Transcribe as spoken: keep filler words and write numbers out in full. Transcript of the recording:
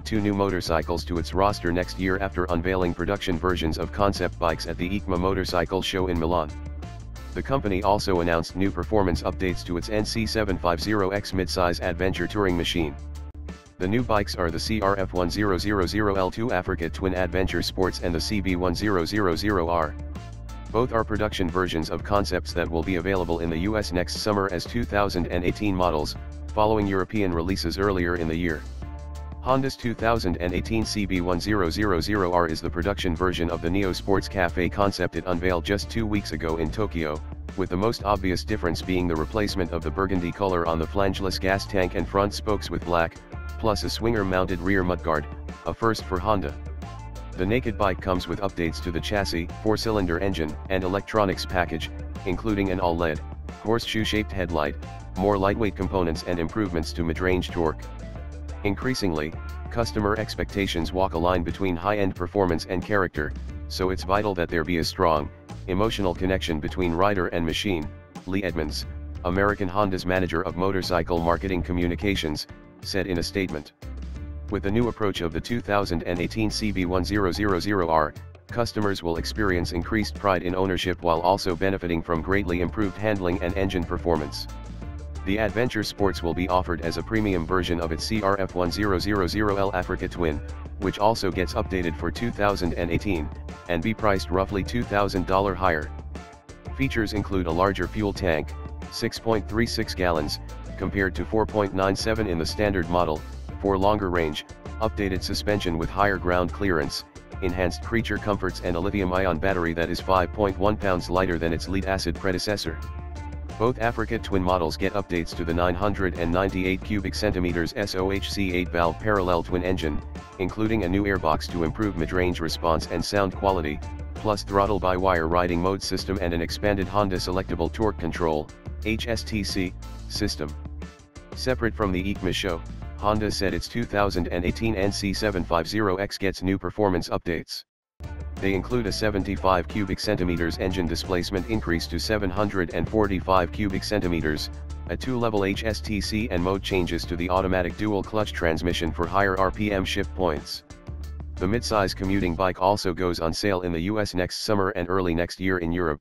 add two new motorcycles to its roster next year after unveiling production versions of concept bikes at the EICMA motorcycle show in Milan. The company also announced new performance updates to its N C seven fifty X midsize adventure touring machine. The new bikes are the C R F one thousand L two Africa Twin Adventure Sports and the C B one thousand R. Both are production versions of concepts that will be available in the U S next summer as two thousand eighteen models, following European releases earlier in the year. Honda's two thousand eighteen C B one thousand R is the production version of the Neo-Sports Café concept it unveiled just two weeks ago in Tokyo, with the most obvious difference being the replacement of the burgundy color on the flangeless gas tank and front spokes with black, plus a swinger-mounted rear mudguard, a first for Honda. The naked bike comes with updates to the chassis, four-cylinder engine, and electronics package, including an all-lead, horseshoe-shaped headlight, more lightweight components and improvements to mid-range torque. Increasingly, customer expectations walk a line between high-end performance and character, so it's vital that there be a strong, emotional connection between rider and machine, Lee Edmonds, American Honda's manager of motorcycle marketing communications, said in a statement. With the new approach of the two thousand eighteen C B one thousand R, customers will experience increased pride in ownership while also benefiting from greatly improved handling and engine performance. The Adventure Sports will be offered as a premium version of its C R F one thousand L Africa Twin, which also gets updated for two thousand eighteen, and be priced roughly two thousand dollars higher. Features include a larger fuel tank, six point three six gallons, compared to four point nine seven in the standard model, for longer range, updated suspension with higher ground clearance, enhanced creature comforts and a lithium-ion battery that is five point one pounds lighter than its lead-acid predecessor. Both Africa Twin models get updates to the nine hundred ninety-eight cubic centimeters S O H C eight valve parallel twin engine, including a new airbox to improve mid-range response and sound quality, plus throttle-by-wire riding mode system and an expanded Honda Selectable Torque Control (H S T C) system. Separate from the EICMA show, Honda said its two thousand eighteen N C seven fifty X gets new performance updates. They include a seventy-five cubic centimeters engine displacement increase to seven hundred forty-five cubic centimeters, a two-level H S T C and mode changes to the automatic dual-clutch transmission for higher R P M shift points. The midsize commuting bike also goes on sale in the U S next summer and early next year in Europe.